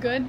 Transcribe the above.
Good?